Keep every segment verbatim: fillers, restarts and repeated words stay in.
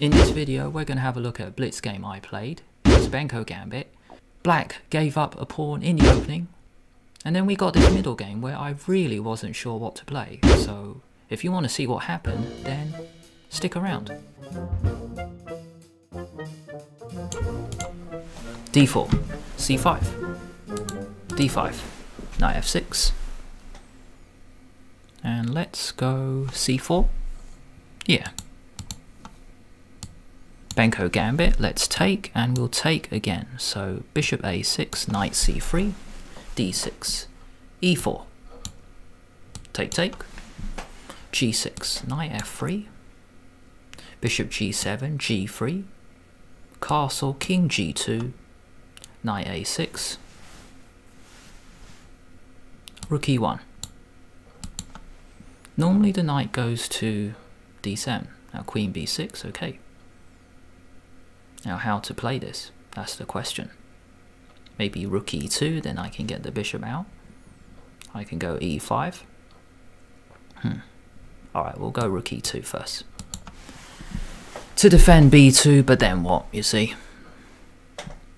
In this video, we're going to have a look at a blitz game I played. It's Benko Gambit. Black gave up a pawn in the opening, and then we got this middle game where I really wasn't sure what to play. So if you want to see what happened, then stick around. d four, c five, d five, knight f six, and let's go c four. Yeah. Benko Gambit, let's take, and we'll take again. So bishop a six, knight c three, d six, e four, take take, g six, knight f three, bishop g seven, g three, castle, king g two, knight a six, rook e one. Normally the knight goes to d seven, now queen b six, okay. Now how to play this, that's the question. Maybe rook e two, then I can get the bishop out. I can go e five. Hmm. Alright, we'll go rook e two first. To defend b two, but then what, you see?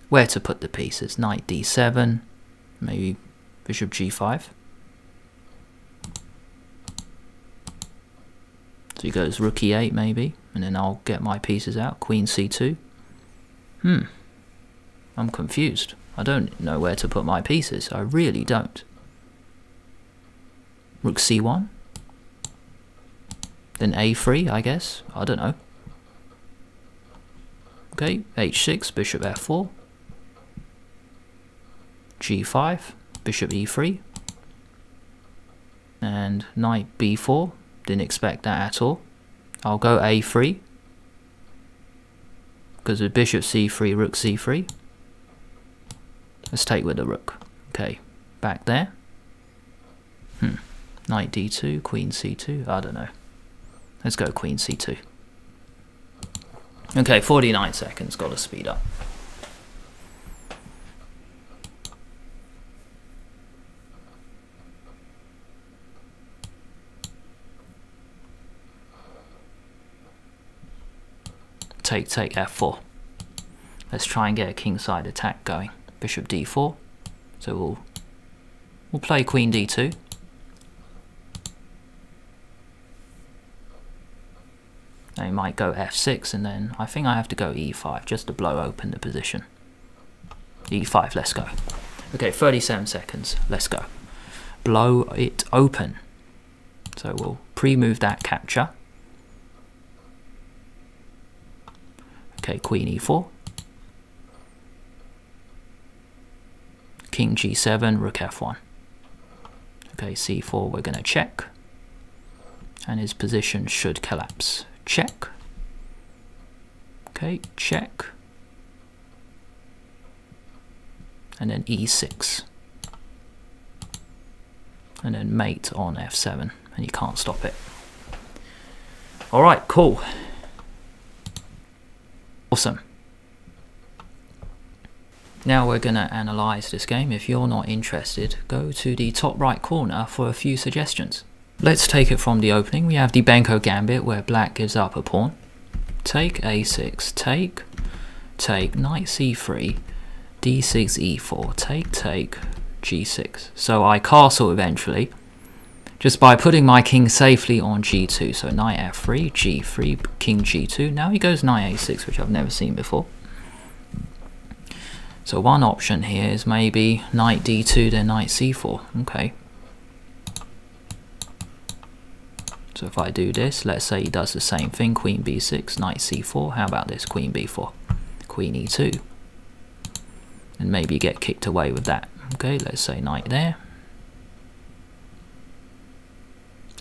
Where to put the pieces? Knight d seven, maybe bishop g five. So he goes rook e eight maybe, and then I'll get my pieces out, queen c two. Hmm, I'm confused. I don't know where to put my pieces. I really don't. Rook c one. Then a three, I guess. I don't know. Okay, h six, bishop f four. g five, bishop e three. And knight b four. Didn't expect that at all. I'll go a three. Because with bishop c three, rook c three, let's take with the rook. Okay, back there. Hmm. Knight d two, queen c two. I don't know. Let's go queen c two. Okay, forty-nine seconds. Got to speed up. Take, take, f four. Let's try and get a kingside attack going. Bishop d four. So we'll we'll play queen d two. They might go f six, and then I think I have to go e five just to blow open the position. e five, let's go. Okay, thirty-seven seconds. Let's go. Blow it open. So we'll pre-move that capture. Okay, queen e four, king g seven, rook f one. Okay, c four, we're going to check, and his position should collapse. Check. Okay, check. And then e six. And then mate on f seven, and you can't stop it. All right, cool. Awesome. Now we're going to analyze this game. If you're not interested, go to the top right corner for a few suggestions. Let's take it from the opening. We have the Benko Gambit where black gives up a pawn. Take a six, take, take, knight c three, d six, e four, take, take, g six. So I castle eventually just by putting my king safely on g two. So knight f three, g three, king g two. Now he goes knight a six, which I've never seen before. So one option here is maybe knight d two, then knight c four. Okay. So if I do this, let's say he does the same thing, queen b six, knight c four. How about this, queen b four, queen e two. And maybe get kicked away with that. Okay, let's say knight there.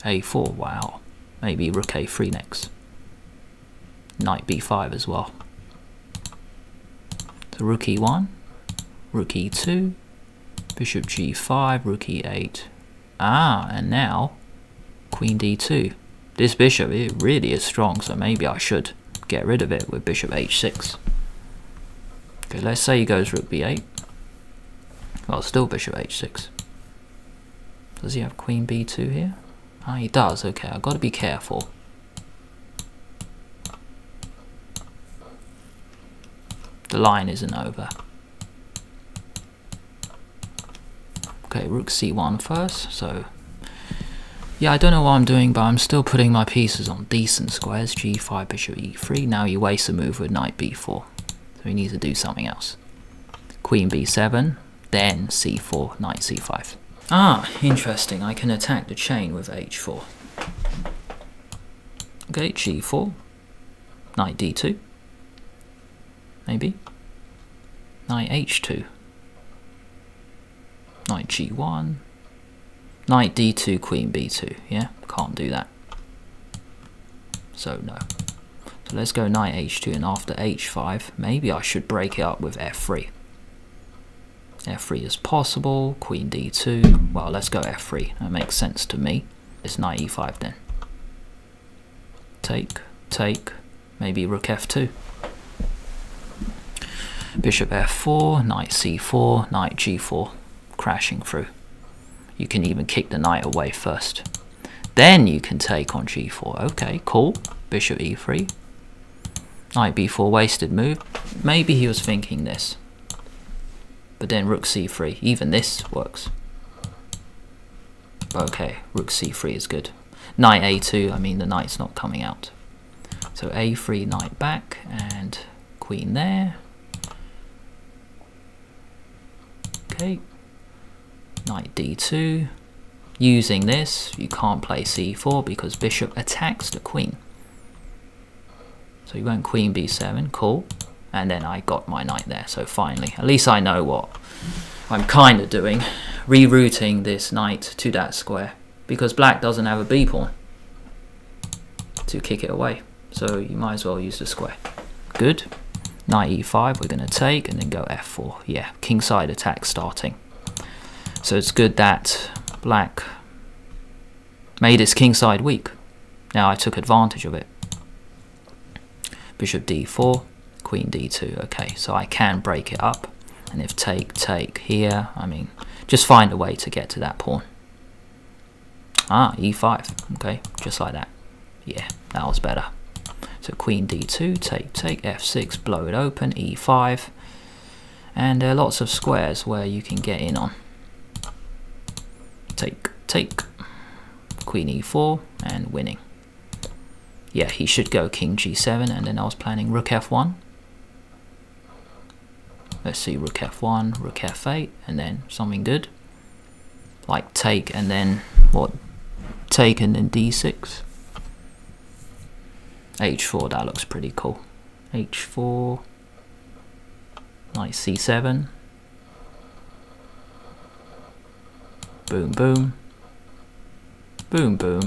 a four, wow, maybe rook a three next, knight b five as well, so rook e one, rook e two, bishop g five, rook e eight, ah, and now queen d two. This bishop, it really is strong, so maybe I should get rid of it with bishop h six. Okay, let's say he goes rook b eight, well, still bishop h six. Does he have queen b two here? Ah, he does, okay, I've got to be careful. The line isn't over. Okay, rook c one first, so... Yeah, I don't know what I'm doing, but I'm still putting my pieces on decent squares. g five, bishop e three. Now you waste a move with knight b four. So we need to do something else. Queen b seven, then c four, knight c five. Ah, interesting. I can attack the chain with h four. Okay, g four, knight d two, maybe. Knight h two, knight g one. Knight d two, queen b two, yeah? Can't do that. So, no. So let's go knight h two, and after h five, maybe I should break it up with f three. f three is possible, queen d two, well, let's go f three. That makes sense to me. It's knight e five then. Take, take, maybe rook f two. Bishop f four, knight c four, knight g four, crashing through. You can even kick the knight away first. Then you can take on g four. Okay, cool. Bishop e three. Knight b four, wasted move. Maybe he was thinking this. But then rook c three. Even this works. Okay, rook c three is good. Knight a two, I mean the knight's not coming out. So a three, knight back, and queen there. Okay. Knight d two. Using this, you can't play c four because bishop attacks the queen. So you went queen b seven, cool. And then I got my knight there, so finally. At least I know what I'm kind of doing. Rerouting this knight to that square because black doesn't have a b-pawn to kick it away. So you might as well use the square. Good. Knight e five, we're going to take and then go f four. Yeah, kingside attack starting. So it's good that black made his kingside weak. Now I took advantage of it. Bishop d four, queen d two. Okay, so I can break it up. And if take, take here, I mean, just find a way to get to that pawn. Ah, e five. Okay, just like that. Yeah, that was better. So queen d two, take, take, f six, blow it open, e five. And there are lots of squares where you can get in on. Take, take, queen e four, and winning. Yeah, he should go king g seven, and then I was planning rook f one. Let's see, rook f one, rook f eight, and then something good. Like take, and then what? Take, and then d six. h four, that looks pretty cool. h four, knight c seven. Boom, boom, boom, boom,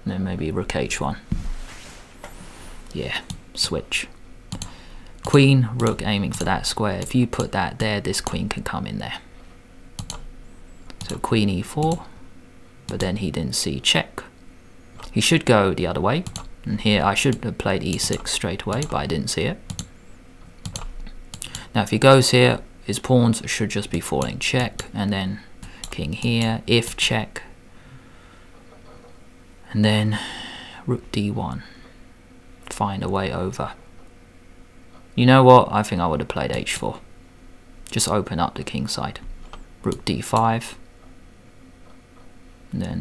and then maybe rook h one. Yeah, switch. Queen, rook aiming for that square. If you put that there, this queen can come in there. So queen e four, but then he didn't see check. He should go the other way, and here I should have played e six straight away, but I didn't see it. Now if he goes here, his pawns should just be falling check, and then king here, if check, and then rook d one, find a way over. You know what, I think I would have played h four, just open up the king side. Rook d five, and then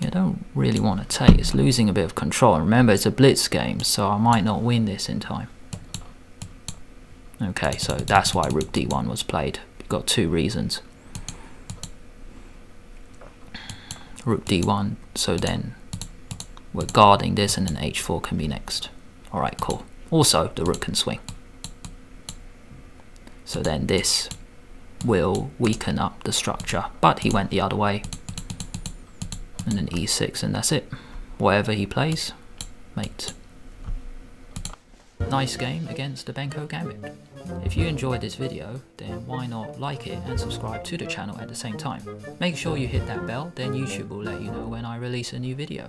yeah, I don't really want to take, it's losing a bit of control, and remember it's a blitz game, so I might not win this in time. Okay, so that's why rook d one was played. Got two reasons. Rook d one, so then we're guarding this, and then h four can be next. Alright, cool. Also, the rook can swing. So then this will weaken up the structure, but he went the other way. And then e six, and that's it. Whatever he plays, mate. Nice game against the Benko Gambit. If you enjoyed this video, then why not like it and subscribe to the channel at the same time. Make sure you hit that bell, then YouTube will let you know when I release a new video.